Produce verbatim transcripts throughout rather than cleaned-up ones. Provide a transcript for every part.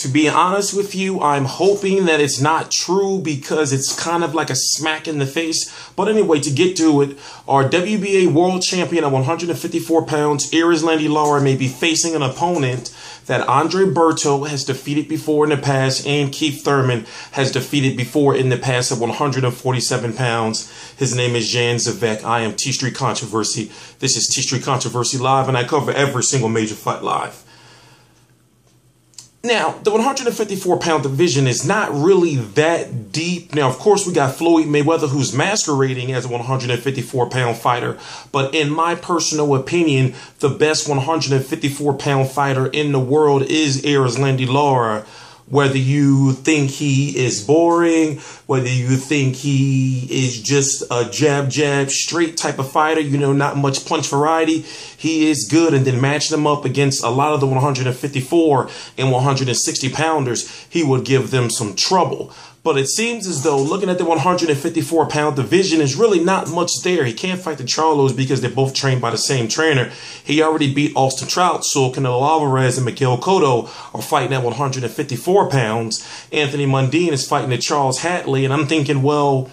To be honest with you, I'm hoping that it's not true because it's kind of like a smack in the face. But anyway, to get to it, our W B A world champion at one fifty-four pounds, Erislandy Lara, may be facing an opponent that Andre Berto has defeated before in the past and Keith Thurman has defeated before in the past at one forty-seven pounds. His name is Jan Zaveck. I am T Street Controversy. This is T Street Controversy Live, and I cover every single major fight live. Now, the one fifty-four pound division is not really that deep. Now, of course, we got Floyd Mayweather, who's masquerading as a one fifty-four pound fighter. But in my personal opinion, the best one fifty-four pound fighter in the world is Erislandy Lara. Whether you think he is boring, whether you think he is just a jab, jab, straight type of fighter, you know, not much punch variety, he is good. And then match them up against a lot of the one fifty-four and one sixty pounders, he would give them some trouble. But it seems as though looking at the one fifty-four pound division is really not much there. He can't fight the Charlos because they're both trained by the same trainer. He already beat Austin Trout, Saul Canelo Alvarez, and Miguel Cotto are fighting at one fifty-four pounds. Anthony Mundine is fighting the Charles Hadley, and I'm thinking, well,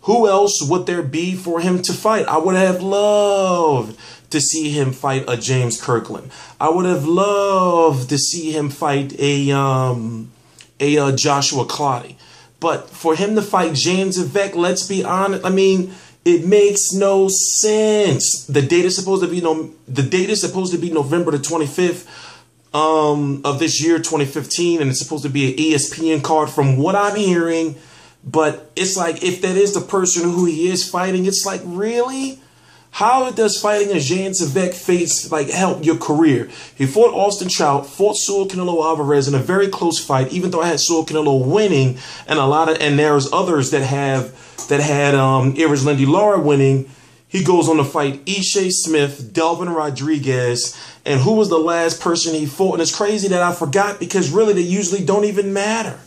who else would there be for him to fight? I would have loved to see him fight a James Kirkland. I would have loved to see him fight a... um. A uh, Joshua Clottey. But for him to fight Jan Zaveck, let's be honest, I mean, it makes no sense. The date is supposed to be no. The date is supposed to be November the twenty-fifth um, of this year, twenty fifteen, and it's supposed to be an E S P N card, from what I'm hearing. But it's like, if that is the person who he is fighting, it's like, really? How does fighting a Jan Zaveck face, like, help your career? He fought Austin Trout, fought Saul Canelo Alvarez in a very close fight, even though I had Saul Canelo winning, and a lot of, and there's others that have, that had um, Erislandy Lara winning. He goes on to fight Ishe Smith, Delvin Rodriguez, and who was the last person he fought? And it's crazy that I forgot, because really they usually don't even matter.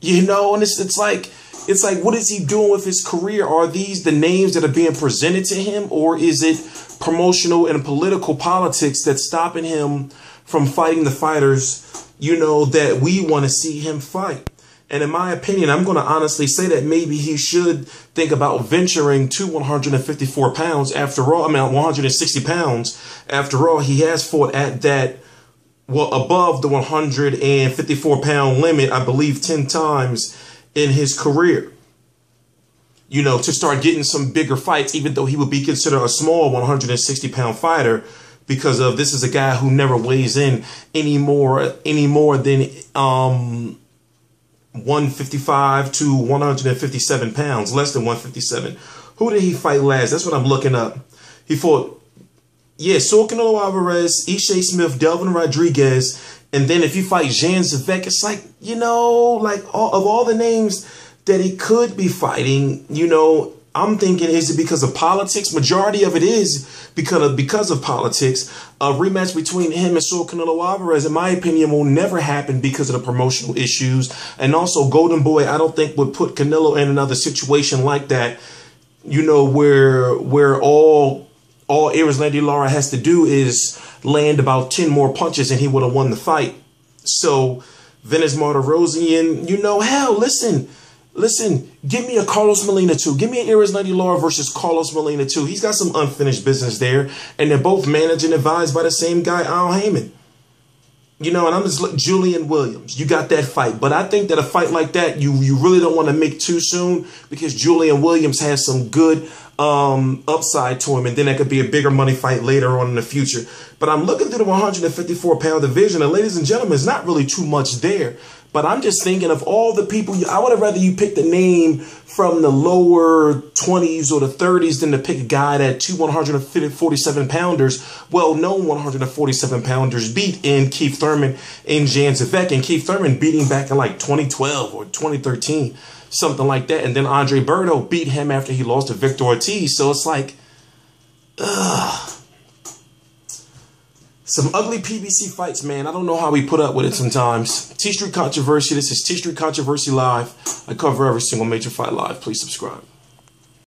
You know, and it's, it's like, It's like, what is he doing with his career? Are these the names that are being presented to him, or is it promotional and political politics that's stopping him from fighting the fighters, you know, that we want to see him fight? And in my opinion, I'm going to honestly say that maybe he should think about venturing to one fifty-four pounds. After all, I mean, one sixty pounds. After all, he has fought at that, well, above the one fifty-four pound limit, I believe, ten times. In his career, you know, to start getting some bigger fights, even though he would be considered a small one sixty pound fighter, because of this is a guy who never weighs in any more, any more than um, one fifty-five to one fifty-seven pounds, less than one fifty-seven. Who did he fight last? That's what I'm looking up. He fought, yeah, Saul Canelo Alvarez, Ishe Smith, Delvin Rodriguez. And then if you fight Jan Zaveck, it's like, you know, like all, of all the names that he could be fighting, you know, I'm thinking, is it because of politics? Majority of it is because of, because of politics. A rematch between him and Saul Canelo Alvarez, in my opinion, will never happen because of the promotional issues. And also Golden Boy, I don't think, would put Canelo in another situation like that, you know, where where all... All Erislandy Lara has to do is land about ten more punches and he would have won the fight. So Vanes Martirosyan, you know, hell, listen, listen, give me a Carlos Molina too. Give me an Erislandy Lara versus Carlos Molina too. He's got some unfinished business there, and they're both managed and advised by the same guy, Al Heyman. You know, and I'm just like Julian Williams. You got that fight. But I think that a fight like that, you, you really don't want to make too soon, because Julian Williams has some good um, upside to him. And then that could be a bigger money fight later on in the future. But I'm looking through the one fifty-four pound division, and ladies and gentlemen, it's not really too much there. But I'm just thinking of all the people, you, I would have rather you pick the name from the lower twenties or the thirties than to pick a guy that two one forty-seven pounders, well-known one forty-seven pounders beat in Keith Thurman and Jan Zaveck, and Keith Thurman beating back in like twenty twelve or twenty thirteen, something like that. And then Andre Berto beat him after he lost to Victor Ortiz. So it's like, ugh. Some ugly P B C fights, man. I don't know how we put up with it sometimes. T Street Controversy. This is T Street Controversy Live. I cover every single major fight live. Please subscribe.